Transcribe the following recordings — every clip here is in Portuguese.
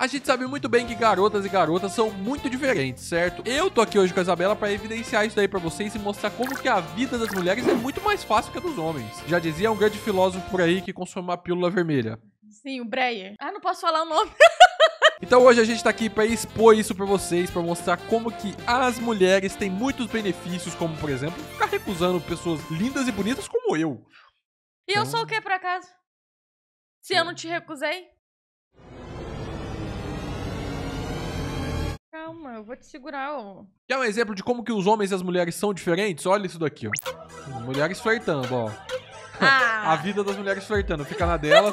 A gente sabe muito bem que garotas e garotas são muito diferentes, certo? Eu tô aqui hoje com a Isabela pra evidenciar isso daí pra vocês e mostrar como que a vida das mulheres é muito mais fácil que a dos homens. Já dizia um grande filósofo por aí que consome uma pílula vermelha. Sim, o Breyer. Ah, não posso falar o nome. Então hoje a gente tá aqui pra expor isso pra vocês, pra mostrar como que as mulheres têm muitos benefícios, como, por exemplo, ficar recusando pessoas lindas e bonitas como eu. E então... eu sou o que, por acaso? Se eu não te recusei? Calma, eu vou te segurar, ó. Quer um exemplo de como que os homens e as mulheres são diferentes? Olha isso daqui, ó. As mulheres flertando, ó. Ah. A vida das mulheres flertando. Fica na dela,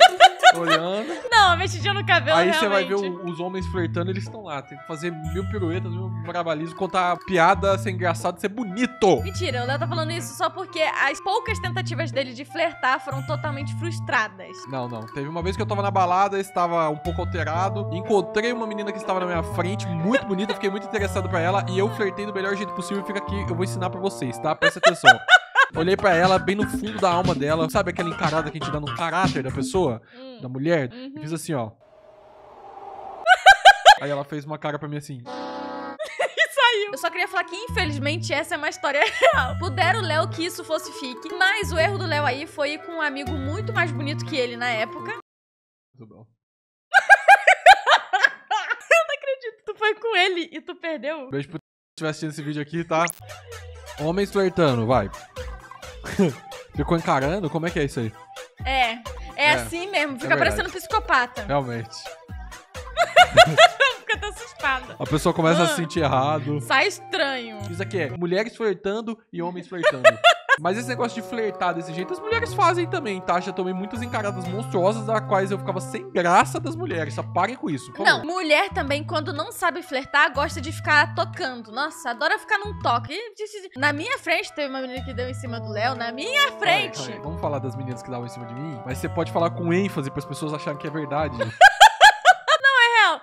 olhando. Não, mexidinha no cabelo, aí realmente. Você vai ver os homens flertando, eles estão lá. Tem que fazer mil piruetas, mil barabalismo, contar piada, ser engraçado, ser bonito. Mentira, o Léo tá falando isso só porque as poucas tentativas dele de flertar foram totalmente frustradas. Não, não. Teve uma vez que eu tava na balada, estava um pouco alterado. Encontrei uma menina que estava na minha frente, muito bonita, fiquei muito interessado pra ela. E eu flertei do melhor jeito possível. Fica aqui, eu vou ensinar pra vocês, tá? Presta atenção. Olhei pra ela bem no fundo da alma dela. Sabe aquela encarada que a gente dá no caráter da pessoa? Da mulher? Uhum. E fiz assim, ó. Aí ela fez uma cara pra mim assim. Eu só queria falar que, infelizmente, essa é uma história real. Pudera o Léo que isso fosse fique. Mas o erro do Léo aí foi ir com um amigo muito mais bonito que ele na época. Muito bom. Eu não acredito. Tu foi com ele e tu perdeu. Beijo pro... se estiver assistindo esse vídeo aqui, tá? Homens flertando, vai. Ficou encarando? Como é que é isso aí? É assim mesmo. Fica parecendo um psicopata. Realmente. Fica até assustada. A pessoa começa a se sentir errado. Sai estranho. Isso aqui é mulheres flertando e homens flertando. Mas esse negócio de flertar desse jeito, as mulheres fazem também, tá? Já tomei muitas encaradas monstruosas, das quais eu ficava sem graça das mulheres. Só parem com isso, por favor. Não, mulher também, quando não sabe flertar, gosta de ficar tocando. Nossa, adora ficar num toque. Na minha frente, teve uma menina que deu em cima do Léo, na minha frente. Olha, vamos falar das meninas que davam em cima de mim? Mas você pode falar com ênfase para as pessoas acharem que é verdade.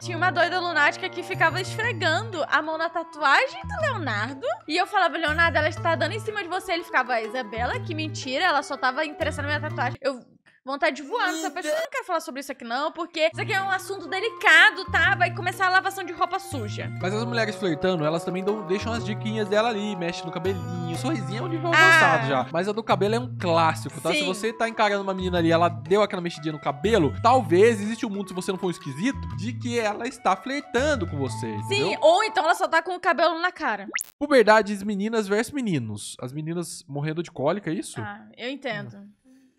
Tinha uma doida lunática que ficava esfregando a mão na tatuagem do Leonardo. E eu falava, Leonardo, ela está dando em cima de você. Ele ficava, Isabela, que mentira, ela só tava interessada na minha tatuagem. Eu... vontade de voar nessa pessoa. Eu não quero falar sobre isso aqui não, porque isso aqui é um assunto delicado, tá? Vai começar a lavação de roupa suja. Mas as mulheres flertando, elas também deixam as diquinhas dela ali, mexe no cabelinho, sorrisinho é um nível avançado já. Mas a do cabelo é um clássico, tá? Sim. Se você tá encarando uma menina ali, ela deu aquela mexidinha no cabelo, talvez existe um mundo, se você não for um esquisito, de que ela está flertando com você, entendeu? Sim, ou então ela só tá com o cabelo na cara. Puberdades, meninas versus meninos. As meninas morrendo de cólica, é isso? Ah, eu entendo.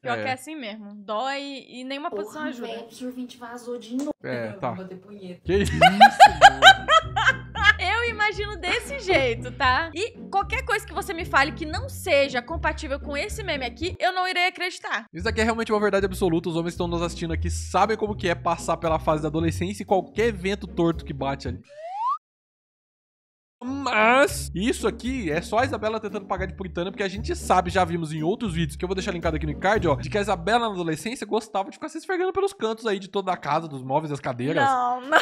Pior que é assim mesmo. Dói e nenhuma posição ajuda. Porra, o G20 vazou de novo. Tá. Eu vou bater punheta. Que isso, Eu imagino desse jeito, tá? E qualquer coisa que você me fale que não seja compatível com esse meme aqui, eu não irei acreditar. Isso aqui é realmente uma verdade absoluta. Os homens que estão nos assistindo aqui sabem como que é passar pela fase da adolescência e qualquer vento torto que bate ali. Mas isso aqui é só a Isabela tentando pagar de puritana, porque a gente sabe, já vimos em outros vídeos, que eu vou deixar linkado aqui no card, ó, de que a Isabela na adolescência gostava de ficar se esfregando pelos cantos aí de toda a casa, dos móveis, das cadeiras. Não, não.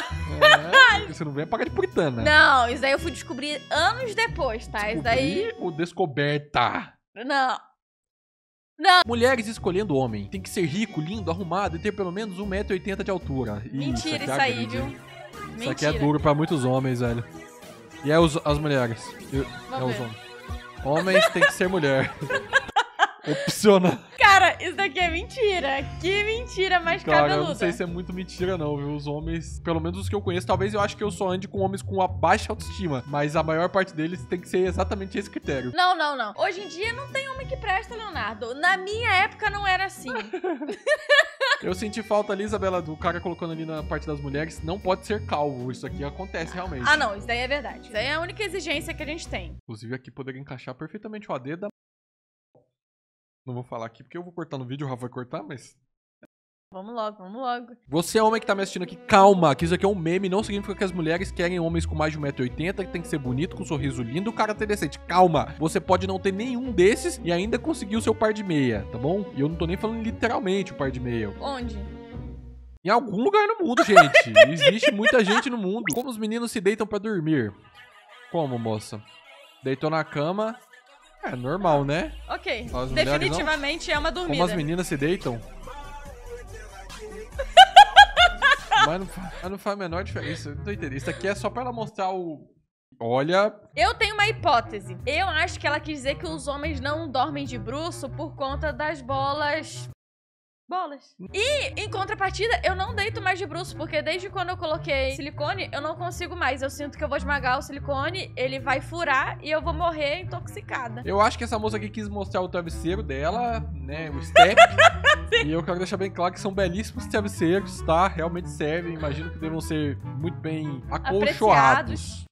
Você não vem pagar de puritana. Não, isso daí eu fui descobrir anos depois, tá? Descobri isso daí... ou descoberta? Não. Não. Mulheres escolhendo homem. Tem que ser rico, lindo, arrumado e ter pelo menos 1,80 m de altura. Mentira isso aí, viu? Mentira. Isso aqui é duro pra muitos homens, velho. E é as mulheres. Os homens. Homens tem que ser mulher. Opcional. Cara, isso daqui é mentira. Que mentira mais cabeluda. Cara, eu não sei se é muito mentira não, viu? Os homens, pelo menos os que eu conheço, talvez eu acho que eu só ande com homens com uma baixa autoestima. Mas a maior parte deles tem que ser exatamente esse critério. Não, não, não. Hoje em dia não tem homem que presta, Leonardo. Na minha época não era assim. Eu senti falta ali, Isabela, do cara colocando ali na parte das mulheres. Não pode ser calvo. Isso aqui acontece realmente. Ah, não. Isso daí é verdade. Isso daí é a única exigência que a gente tem. Inclusive, aqui poderia encaixar perfeitamente o AD da... Não vou falar aqui porque eu vou cortar no vídeo, o Rafa vai cortar, mas... Vamos logo, vamos logo. Você é homem que tá me assistindo aqui, calma, que isso aqui é um meme, não significa que as mulheres querem homens com mais de 1,80 m, que tem que ser bonito, com um sorriso lindo, o cara ter decente. Calma, você pode não ter nenhum desses e ainda conseguir o seu par de meia, tá bom? E eu não tô nem falando literalmente o par de meia. Onde? Em algum lugar no mundo, gente. Existe muita gente no mundo. Como os meninos se deitam pra dormir? Como, moça? Deitou na cama... É normal, né? Ok. Definitivamente é uma dormida. Como as meninas se deitam. Mas não faz a menor diferença. Eu não tô entendendo. Isso aqui é só pra ela mostrar o... Olha... Eu tenho uma hipótese. Eu acho que ela quis dizer que os homens não dormem de bruço por conta das bolas... Bolas. E, em contrapartida, eu não deito mais de bruço, porque desde quando eu coloquei silicone, eu não consigo mais. Eu sinto que eu vou esmagar o silicone, ele vai furar e eu vou morrer intoxicada. Eu acho que essa moça aqui quis mostrar o travesseiro dela, né, o step. E eu quero deixar bem claro que são belíssimos travesseiros, tá? Realmente servem, imagino que devam ser muito bem acolchoados.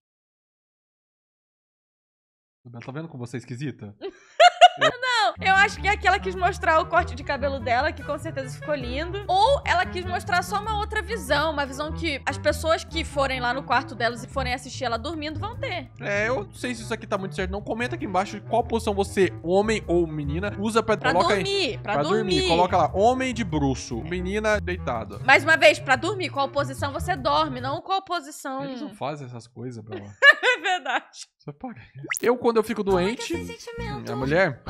Tá vendo como você é esquisita? Não, eu acho que é que ela quis mostrar o corte de cabelo dela, que com certeza ficou lindo. Ou ela quis mostrar só uma outra visão, uma visão que as pessoas que forem lá no quarto delas e forem assistir ela dormindo vão ter. É, eu não sei se isso aqui tá muito certo, não. Comenta aqui embaixo qual posição você, homem ou menina, usa pra coloca dormir. Aí, pra dormir, coloca lá, homem de bruço, menina deitada. Mais uma vez, pra dormir, qual posição você dorme, não qual posição... Eles não fazem essas coisas pra lá. É verdade. Eu, quando eu fico doente, a mulher...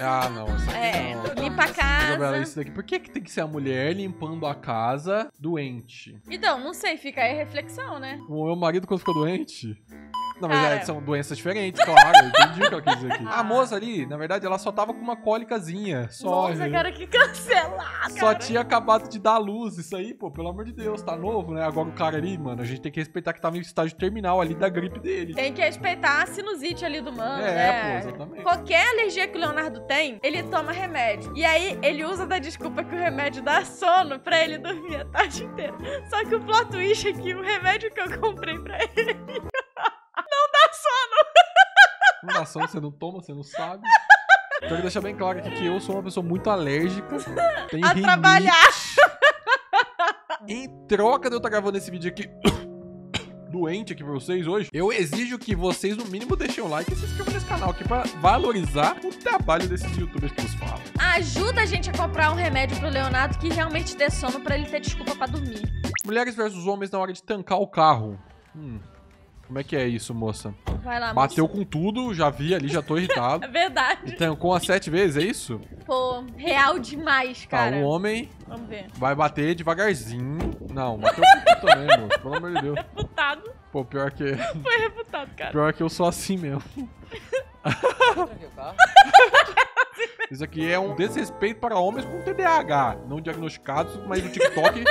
Ah, não. É, limpa a casa. Isso daqui. Por que que tem que ser a mulher limpando a casa doente? Então, não sei, fica aí a reflexão, né? O meu marido, quando ficou doente... Não, mas é, são doenças diferentes, claro. Eu entendi o que ela quis dizer aqui. A moça ali, na verdade, ela só tava com uma cólicazinha. Só, nossa, cara, que cancelar, só cara. Tinha acabado de dar luz. Isso aí, pô, pelo amor de Deus, tá novo, né? Agora o cara ali, mano, a gente tem que respeitar que tava em estágio terminal ali da gripe dele. Tem que respeitar a sinusite ali do mano, né? Pô, exatamente. Qualquer alergia que o Leonardo tem, ele toma remédio. E aí, ele usa da desculpa que o remédio dá sono pra ele dormir a tarde inteira. Só que o plot twist aqui, o remédio que eu comprei pra ele... Não dá sono, você não toma, você não sabe. Tenho que deixar bem claro aqui que eu sou uma pessoa muito alérgica. Tem a trabalhar. Em troca de eu estar gravando esse vídeo aqui doente aqui pra vocês hoje, eu exijo que vocês no mínimo deixem um like e se inscrevam nesse canal aqui pra valorizar o trabalho desses youtubers que nos falam. Ajuda a gente a comprar um remédio pro Leonardo que realmente dê sono pra ele ter desculpa pra dormir. Mulheres versus homens na hora de tancar o carro. Como é isso, moça? Vai lá, bateu moça. Com tudo, já vi ali, já tô irritado. É verdade. E tancou as 7 vezes, é isso? Pô, real demais, cara. Tá, o homem... Vamos ver. Vai bater devagarzinho. Não, bateu com tudo também, moça. Pelo amor de Deus. Reputado. Pô, pior que... Foi reputado, cara. Pior que eu sou assim mesmo. Isso aqui é um desrespeito para homens com TDAH. Não diagnosticados, mas no TikTok...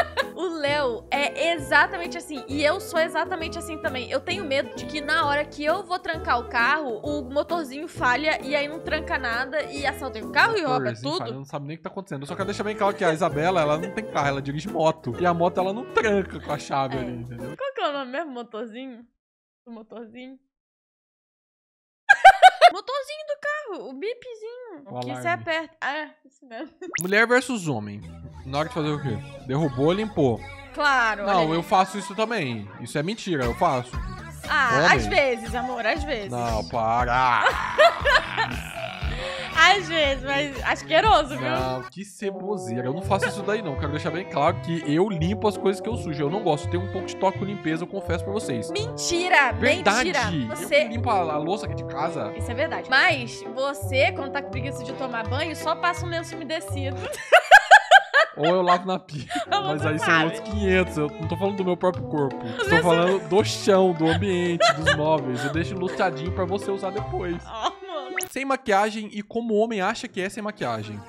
Léo é exatamente assim, e eu sou exatamente assim também. Eu tenho medo de que na hora que eu vou trancar o carro, o motorzinho falha e aí não tranca nada e assalta o carro e rouba tudo. Falha, não sabe nem o que tá acontecendo. Eu só quero deixar bem claro que a Isabela, ela não tem carro, ela dirige moto. E a moto, ela não tranca com a chave ali, entendeu? Qual que é o nome mesmo? Motorzinho? O motorzinho? Motorzinho do carro, o bipzinho. O que você aperta. Ah, é, isso mesmo. Mulher versus homem. Na hora de fazer o quê? Derrubou, limpou. Claro. Não, eu faço isso também. Isso é mentira, eu faço. Ah, homem. Às vezes, amor, às vezes. Não, para. Às vezes, mas asqueroso, viu? Não, que ceboseira. Eu não faço isso daí, não. Quero deixar bem claro que eu limpo as coisas que eu sujo. Eu não gosto. Tenho um pouco de toque com limpeza, eu confesso pra vocês. Mentira! Verdade! Mentira. Você limpa a louça aqui de casa. Isso é verdade. Mas você, quando tá com preguiça de tomar banho, só passa um lenço umedecido. Ou eu lavo na pia. Mas aí são outros 500. Eu não tô falando do meu próprio corpo. Tô falando do chão, do ambiente, dos móveis. Eu deixo lustradinho pra você usar depois. Sem maquiagem e como o homem acha que é sem maquiagem.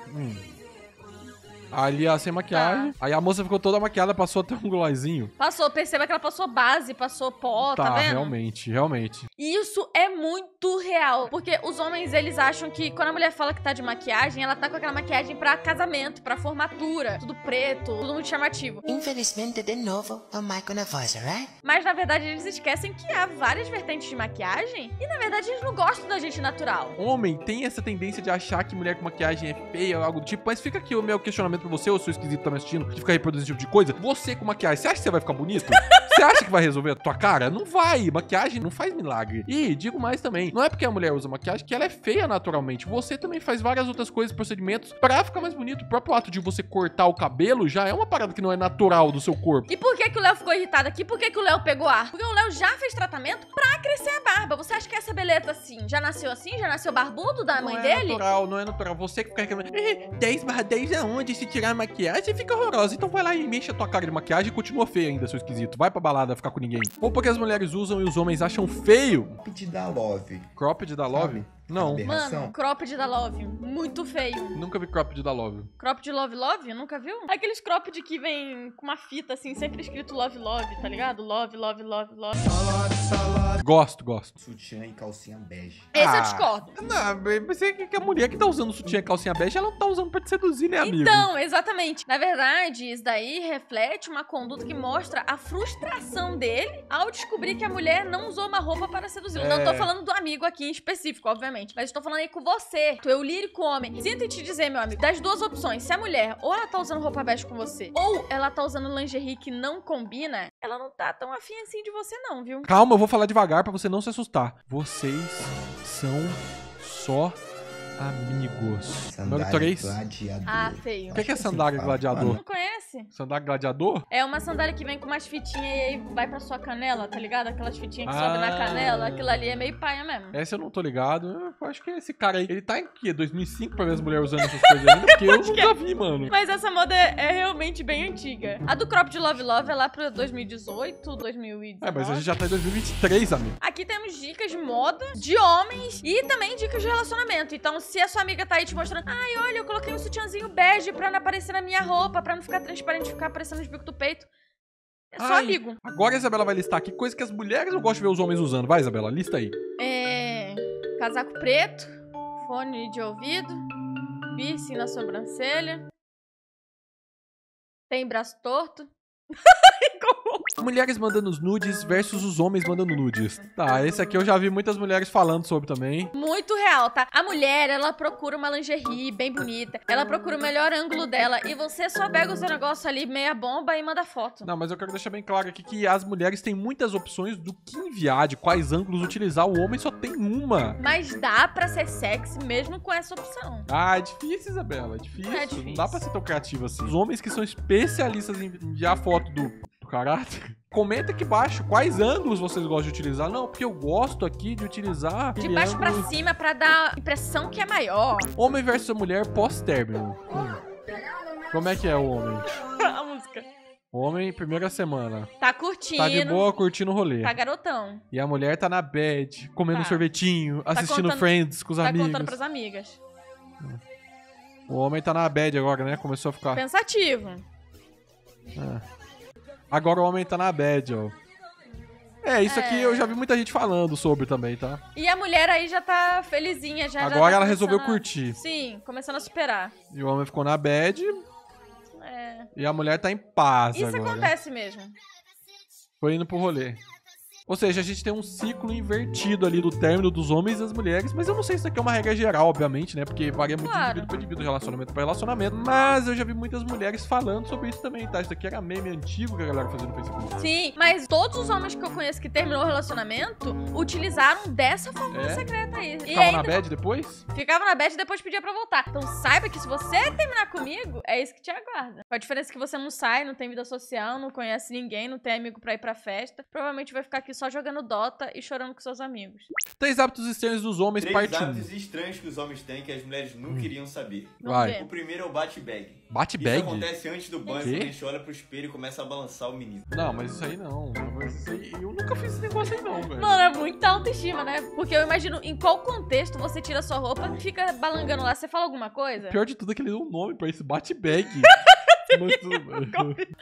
Ali, sem maquiagem. Aí a moça ficou toda maquiada, passou até um glossinho. Passou, perceba que ela passou base, passou pó, tá vendo? Realmente, realmente. Isso é muito real. Porque os homens, eles acham que quando a mulher fala que tá de maquiagem, ela tá com aquela maquiagem pra casamento, pra formatura. Tudo preto, tudo muito chamativo. Infelizmente, de novo, o Michael na voz, right? Mas, na verdade, eles esquecem que há várias vertentes de maquiagem. E, na verdade, eles não gostam da gente natural. Homem tem essa tendência de achar que mulher com maquiagem é feia ou algo do tipo. Mas fica aqui o meu questionamento pra você, ou seu esquisito tá me assistindo, que fica reproduzindo esse tipo de coisa. Você com maquiagem, você acha que você vai ficar bonito? Você acha que vai resolver a tua cara? Não vai. Maquiagem não faz milagre. E digo mais também, não é porque a mulher usa maquiagem que ela é feia naturalmente. Você também faz várias outras coisas, procedimentos pra ficar mais bonito. O próprio ato de você cortar o cabelo já é uma parada que não é natural do seu corpo. E por que que o Léo ficou irritado aqui? Por que que o Léo pegou ar? Porque o Léo já fez tratamento pra crescer a barba. Você acha que essa beleza assim, já nasceu assim? Já nasceu barbudo da mãe dele? Não é natural, não é natural. Você que fica reclamando, 10/10 aonde? se tirar a maquiagem, fica horrorosa. Então vai lá e mexe a tua cara de maquiagem e continua feia ainda, seu esquisito. Vai pra balada ficar com ninguém. Roupa que as mulheres usam e os homens acham feio. Cropped da Love. Cropped da Love? Sabe? Não. Mano, cropped da Love. Muito feio. Nunca vi cropped da Love. Cropped Love Love? Nunca viu? Aqueles cropped que vem com uma fita assim, sempre escrito Love Love, tá ligado? Love, Love, Love, Love. Salade, salade. Gosto. Sutiã e calcinha bege. Esse eu discordo. Não, mas é que a mulher que tá usando sutiã e calcinha bege, ela não tá usando pra te seduzir, né, amigo? Então, exatamente. Na verdade, isso daí reflete uma conduta que mostra a frustração dele ao descobrir que a mulher não usou uma roupa para seduzir. É. Não tô falando do amigo aqui em específico, obviamente. Mas estou falando aí com você, tu é o lírico homem. Sinto te dizer, meu amigo, das duas opções, se a mulher ou ela tá usando roupa bege com você, ou ela tá usando lingerie que não combina, ela não tá tão afim assim de você não, viu? Calma, eu vou falar devagar pra você não se assustar. Vocês são só amigos. Sandália 3. Gladiador. Ah, feio. O que é sandália gladiador? Não conhece? Sandália gladiador? É uma sandália que vem com umas fitinhas e aí vai pra sua canela, tá ligado? Aquelas fitinhas que sobem na canela. Aquilo ali é meio paia mesmo. Essa eu não tô ligado. Eu acho que esse cara aí, ele tá em que? 2005 pra ver as mulheres usando essas coisas ainda? Porque eu nunca vi, mano. Mas essa moda é realmente bem antiga. A do Crop de Love Love é lá pra 2018, 2019. É, mas a gente já tá em 2023, amigo. Aqui temos dicas de moda, de homens e também dicas de relacionamento. Então, se a sua amiga tá aí te mostrando, ai, olha, eu coloquei um sutiãzinho bege pra não aparecer na minha roupa, pra não ficar transparente, ficar aparecendo os bicos do peito, é só amigo. Agora a Isabela vai listar aqui coisas que as mulheres não gostam de ver os homens usando. Vai, Isabela, lista aí. É... casaco preto, fone de ouvido, piercing na sobrancelha, tem braço torto. Mulheres mandando os nudes versus os homens mandando nudes. Tá, esse aqui eu já vi muitas mulheres falando sobre também. Muito real, tá? A mulher, ela procura uma lingerie bem bonita. Ela procura o melhor ângulo dela. E você só pega o seu negócio ali, meia bomba, e manda foto. Não, mas eu quero deixar bem claro aqui que as mulheres têm muitas opções do que enviar, de quais ângulos utilizar. O homem só tem uma. Mas dá pra ser sexy mesmo com essa opção. Ah, é difícil, Isabela. É difícil. É difícil. Não dá pra ser tão criativa assim. Os homens que são especialistas em enviar foto do caráter. Comenta aqui embaixo quais ângulos vocês gostam de utilizar. Não, porque eu gosto aqui de utilizar... de baixo ângulo... pra cima, pra dar a impressão que é maior. Homem versus mulher pós-término. Como é que é o homem? A música. Homem, primeira semana. Tá curtindo. Tá de boa, curtindo o rolê. Tá garotão. E a mulher tá na bed, comendo um sorvetinho, assistindo Friends com os amigos. Tá contando pras amigas. O homem tá na bed agora, né? Começou a ficar... pensativo. Agora o homem tá na bad, ó. É, isso aqui eu já vi muita gente falando sobre também, tá? E a mulher aí já tá felizinha, já. Agora já tá ela resolveu curtir. Sim, começando a superar. E o homem ficou na bad. É. E a mulher tá em paz agora. Isso acontece mesmo. Foi indo pro rolê. Ou seja, a gente tem um ciclo invertido ali do término dos homens e das mulheres. Mas eu não sei se isso aqui é uma regra geral, obviamente, né? Porque varia muito de indivíduo para indivíduo, relacionamento para relacionamento. Mas eu já vi muitas mulheres falando sobre isso também, tá? Isso aqui era meme antigo que a galera fazia no Facebook. Sim, mas todos os homens que eu conheço que terminou o relacionamento utilizaram dessa fórmula secreta aí. Ficava na bad depois? Ficava na bad depois pedia pra voltar. Então saiba que se você terminar comigo, é isso que te aguarda. A diferença é que você não sai, não tem vida social, não conhece ninguém, não tem amigo pra ir pra festa. Provavelmente vai ficar aqui só jogando Dota e chorando com seus amigos. 3 hábitos estranhos dos homens, parte 1. 3 hábitos estranhos que os homens têm que as mulheres não queriam saber. Vai. O primeiro é o bate-bag. Bate-bag? Isso acontece antes do banho, quando a gente olha pro espelho e começa a balançar o menino. Não, mas isso aí não. Isso aí, eu nunca fiz esse negócio aí não, velho. Mano, é muita autoestima, né? Porque eu imagino em qual contexto você tira sua roupa e fica balangando lá. Você fala alguma coisa? O pior de tudo é que ele deu um nome pra isso, bate-bag.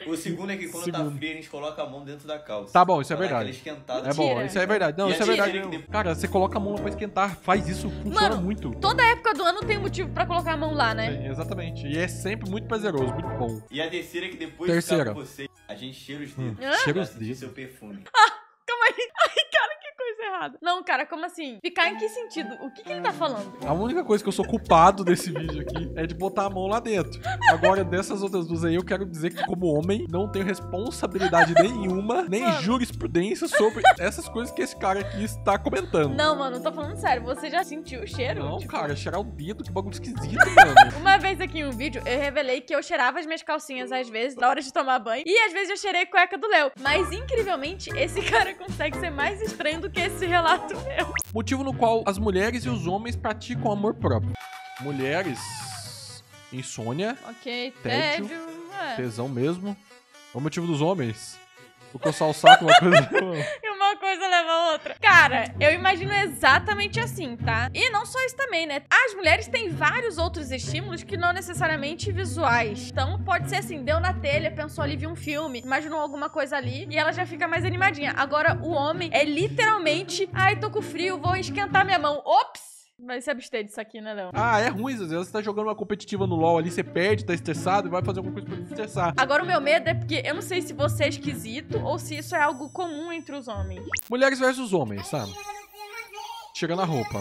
O segundo é que quando tá frio a gente coloca a mão dentro da calça. Tá bom, isso é verdade. É bom, isso é verdade. Não, isso é verdade. Cara, você coloca a mão lá pra esquentar, faz isso, funciona muito. Toda época do ano tem motivo pra colocar a mão lá, né? É, exatamente. E é sempre muito prazeroso, muito bom. E a terceira é que depois de ficar com você, a gente cheira os dedos. Cheira os dedos. Seu perfume. Ah, calma aí. Ai, cara, que coisa errada. Não, cara, como assim? Ficar em que sentido? O que ele tá falando? A única coisa que eu sou culpado desse vídeo aqui é de botar a mão lá dentro. Agora, dessas outras duas aí, eu quero dizer que como homem, não tenho responsabilidade nenhuma, nem jurisprudência sobre essas coisas que esse cara aqui está comentando. Não, mano, eu tô falando sério. Você já sentiu o cheiro? Não, tipo... cara, cheirar o dedo, que bagulho esquisito, mano. Uma vez aqui em um vídeo, eu revelei que eu cheirava as minhas calcinhas às vezes, na hora de tomar banho, e às vezes eu cheirei a cueca do Léo. Mas, incrivelmente, esse cara consegue ser mais estranho do que esse relato meu. Motivo no qual as mulheres e os homens praticam amor próprio. Mulheres insônia, ok, tédio, tesão mesmo, é o motivo dos homens. Vou coçar o saco, uma coisa... E uma coisa leva a outra. Cara, eu imagino exatamente assim, tá? E não só isso também, né? As mulheres têm vários outros estímulos que não necessariamente visuais. Então pode ser assim, deu na telha, pensou ali, viu um filme, imaginou alguma coisa ali e ela já fica mais animadinha. Agora o homem é literalmente, ai, tô com frio, vou esquentar minha mão. Ops! Vai se abster disso aqui, né, não? Ah, é ruim, às vezes você tá jogando uma competitiva no LoL ali, você perde, tá estressado e vai fazer alguma coisa pra desestressar. Agora o meu medo é porque eu não sei se você é esquisito ou se isso é algo comum entre os homens. Mulheres versus homens, sabe? Chega na roupa.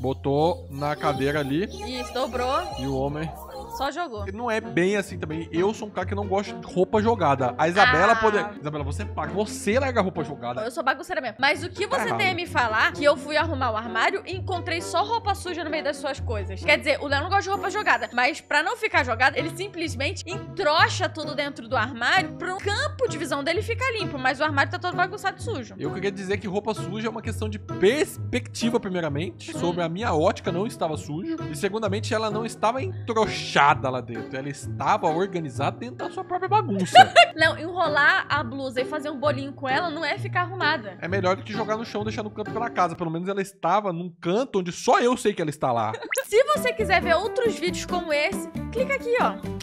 Botou na cadeira ali. Isso, dobrou. E o homem... só jogou. Não é bem assim também. Eu sou um cara que não gosta de roupa jogada. A Isabela poderia... Isabela, você paga. Você larga a roupa jogada. Eu sou bagunceira mesmo. Mas o que você tem a me falar que eu fui arrumar o armário e encontrei só roupa suja no meio das suas coisas? Quer dizer, o Léo não gosta de roupa jogada, mas pra não ficar jogada, ele simplesmente entrocha tudo dentro do armário pro campo de visão dele ficar limpo, mas o armário tá todo bagunçado e sujo. Eu queria dizer que roupa suja é uma questão de perspectiva, primeiramente. Sobre a minha ótica, não estava sujo. E segundamente, ela não estava entrochada lá dentro. Ela estava organizada dentro da sua própria bagunça. Não, enrolar a blusa e fazer um bolinho com ela não é ficar arrumada. É melhor do que jogar no chão e deixar no canto pela casa. Pelo menos ela estava num canto onde só eu sei que ela está lá. Se você quiser ver outros vídeos como esse, clica aqui, ó.